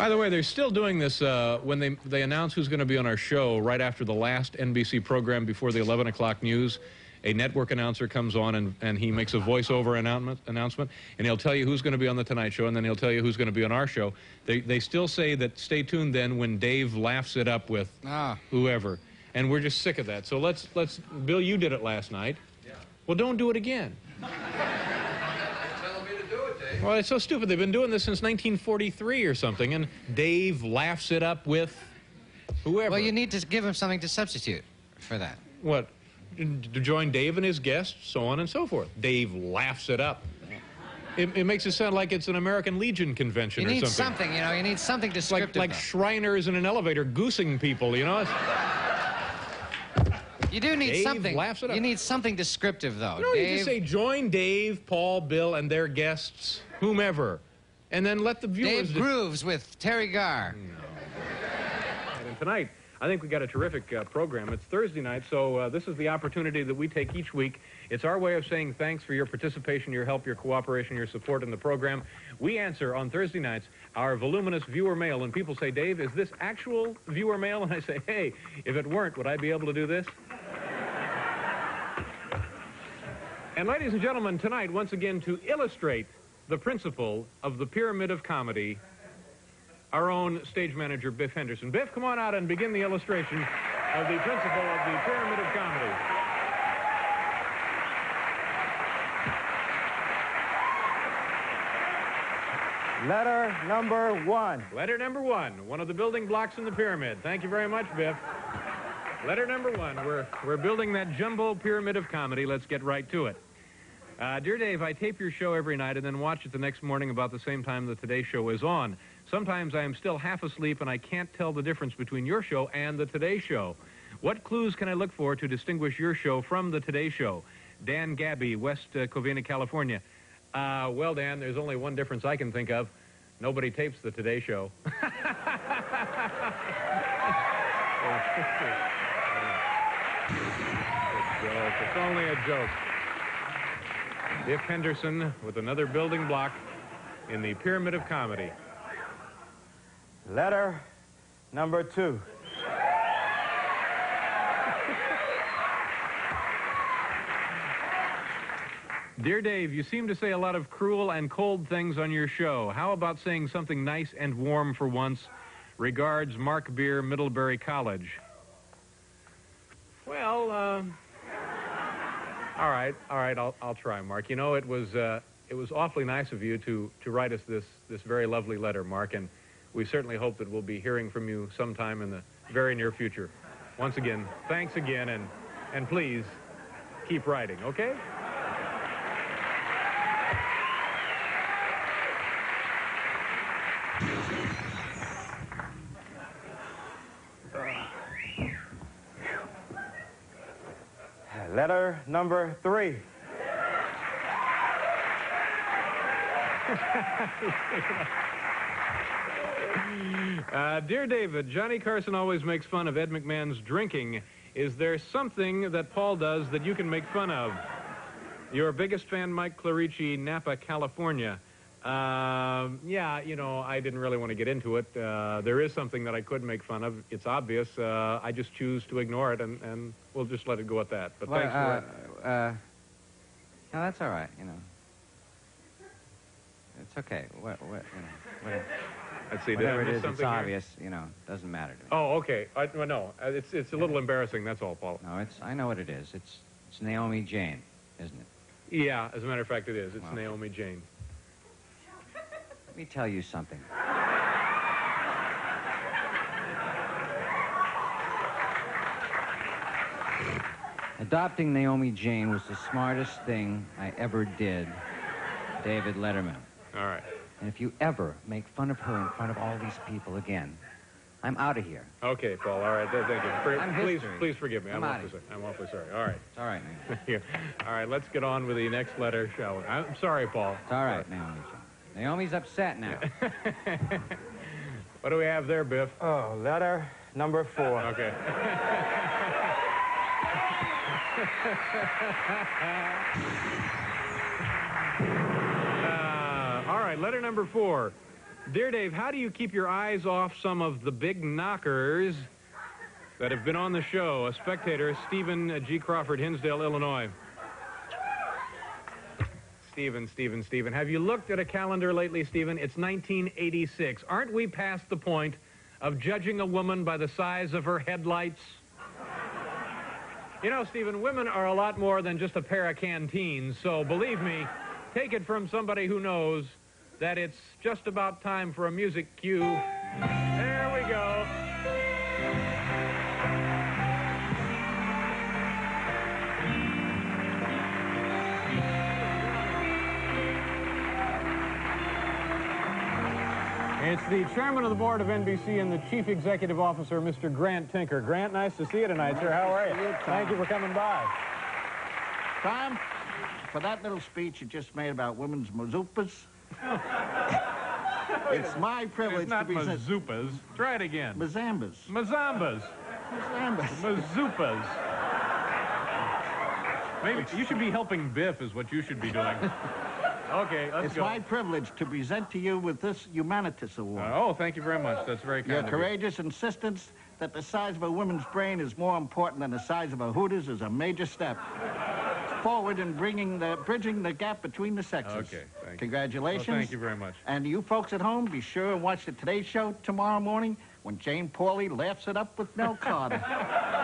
By the way, they're still doing this when they announce who's going to be on our show right after the last NBC program before the 11 o'clock news. A network announcer comes on and he makes a voiceover announcement, and he'll tell you who's going to be on The Tonight Show, and then he'll tell you who's going to be on our show. They still say that stay tuned then when Dave laughs it up with whoever. And we're just sick of that. So let's Bill, you did it last night. Yeah. Well, don't do it again. Well, it's so stupid. They've been doing this since 1943 or something, and Dave laughs it up with whoever. Well, you need to give him something to substitute for that. What? To join Dave and his guests, so on and so forth. Dave laughs it up. It makes it sound like it's an American Legion convention or something. You need something, you know. You need something descriptive. Like Shriners in an elevator goosing people, you know. You do need Dave something. Laughs it up. You need something descriptive, though. No, Dave... you just say join Dave, Paul, Bill, and their guests, whomever, and then let the viewers. Dave grooves with Terry Garr. No. And tonight, I think we got a terrific program. It's Thursday night, so this is the opportunity that we take each week. It's our way of saying thanks for your participation, your help, your cooperation, your support in the program. We answer on Thursday nights our voluminous viewer mail, and people say, Dave, is this actual viewer mail? And I say, hey, if it weren't, would I be able to do this? And ladies and gentlemen, tonight, once again, to illustrate the principle of the pyramid of comedy, our own stage manager, Biff Henderson. Biff, come on out and begin the illustration of the principle of the pyramid of comedy. Letter number one. Letter number one, one of the building blocks in the pyramid. Thank you very much, Biff. Letter number one, we're building that jumbo pyramid of comedy. Let's get right to it. Dear Dave, I tape your show every night and then watch it the next morning about the same time the Today Show is on. Sometimes I am still half asleep and I can't tell the difference between your show and the Today Show. What clues can I look for to distinguish your show from the Today Show? Dan Gabby, West Covina, California. Well, Dan, there's only one difference I can think of. Nobody tapes the Today Show. It's only a joke. Biff Henderson with another building block in the pyramid of comedy. Letter number two. Dear Dave, you seem to say a lot of cruel and cold things on your show. How about saying something nice and warm for once? Regards, Mark Beer, Middlebury College. Well, all right, I'll try, Mark. You know, it was awfully nice of you to write us this very lovely letter, Mark, and we certainly hope that we'll be hearing from you sometime in the very near future. Once again, thanks again, and please keep writing, okay? Letter number three. Dear David, Johnny Carson always makes fun of Ed McMahon's drinking. Is there something that Paul does that you can make fun of? Your biggest fan, Mike Clarici, Napa, California. Yeah, you know, I didn't really want to get into it. There is something that I could make fun of. It's obvious. I just choose to ignore it, and we'll just let it go at that. But well, thanks for no, that's all right, you know. It's okay. What you know, what, let's see, whatever it is, it's obvious, here? You know, doesn't matter to me. Oh, okay. Well, no, it's a little embarrassing, that's all, Paul. No, I know what it is. It's Naomi Jane, isn't it? Yeah, as a matter of fact, it is. It's Naomi Jane. Let me tell you something. Adopting Naomi Jane was the smartest thing I ever did, David Letterman. All right. And if you ever make fun of her in front of all these people again, I'm out of here. Okay, Paul. All right. Thank you. Please forgive me. I'm awfully sorry. All right. It's all right, Naomi. All right. Let's get on with the next letter, shall we? I'm sorry, Paul. It's all right, Naomi. Naomi's upset now. What do we have there, Biff? Oh, letter number four. Okay. All right, letter number four. Dear Dave, how do you keep your eyes off some of the big knockers that have been on the show? A spectator, Stephen G. Crawford, Hinsdale, Illinois. Stephen, have you looked at a calendar lately, Stephen? It's 1986. Aren't we past the point of judging a woman by the size of her headlights? You know, Stephen, women are a lot more than just a pair of canteens, so believe me, take it from somebody who knows that it's just about time for a music cue. There we go. It's the chairman of the board of NBC and the chief executive officer, Mr. Grant Tinker. Grant, nice to see you tonight, sir. How are you? Thank you for coming by. Tom, for that little speech you just made about women's mazupas, it's my privilege to be... It's not mazupas. Try it again. Mazambas. Mazambas. Mazambas. Mazupas. Maybe you should be helping Biff is what you should be doing. Okay, let's go. It's my privilege to present to you with this Humanitas Award. Oh, thank you very much. That's very kind of you. Your courageous insistence that the size of a woman's brain is more important than the size of a Hooters is a major step forward in bridging the gap between the sexes. Okay, thank you. Congratulations. Well, thank you very much. And you folks at home, be sure and watch the Today Show tomorrow morning when Jane Pauley laughs it up with Mel Carter.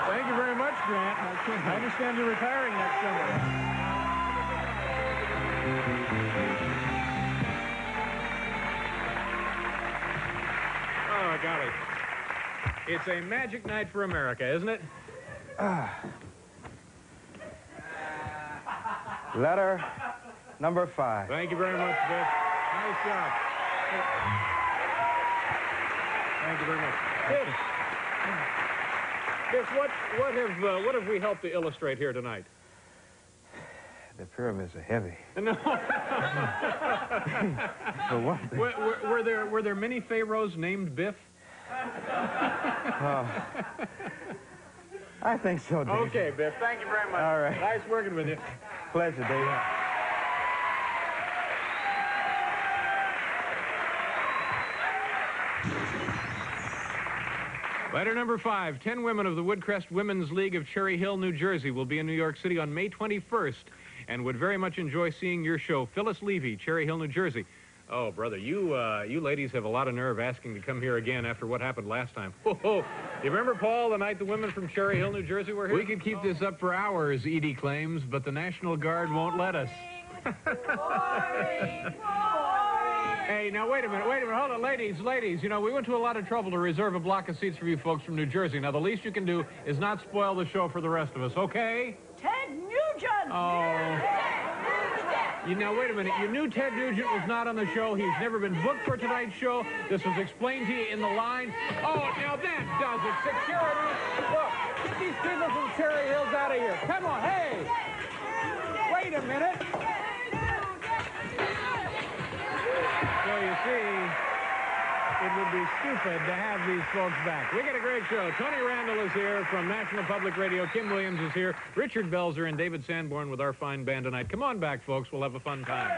Thank you very much, Grant. I understand you're retiring next summer. Oh, golly. It's a magic night for America, isn't it? Letter number 5. Thank you very much, Biff. Nice job. Thank you very much. Biff, what have we helped to illustrate here tonight? The pyramids are heavy. No. For one thing. Were there many pharaohs named Biff? I think so, Dave. Okay, Biff. Thank you very much. All right. Nice working with you. Pleasure, Dave. Letter number 5. 10 women of the Woodcrest Women's League of Cherry Hill, New Jersey, will be in New York City on May 21st. And would very much enjoy seeing your show. Phyllis Levy, Cherry Hill, New Jersey. Oh, brother, you ladies have a lot of nerve asking to come here again after what happened last time. Oh, you remember, Paul, the night the women from Cherry Hill, New Jersey were here? We could keep this up for hours, Edie claims, but the National Guard won't let us. Boring. Hey, now, wait a minute. Hold on, ladies. You know, we went to a lot of trouble to reserve a block of seats for you folks from New Jersey. Now, the least you can do is not spoil the show for the rest of us, okay? Ted Nugent! Oh. You know, wait a minute. You knew Ted Nugent was not on the show. He's never been booked for tonight's show. This was explained to you in the line. Oh, now that does it. Security. Look, get these people from Cherry Hills out of here. Come on, hey! Wait a minute. So you see, it would be stupid to have these folks back. We got a great show. Tony Randall is here from National Public Radio. Kim Williams is here. Richard Belzer and David Sanborn with our fine band tonight. Come on back, folks. We'll have a fun time.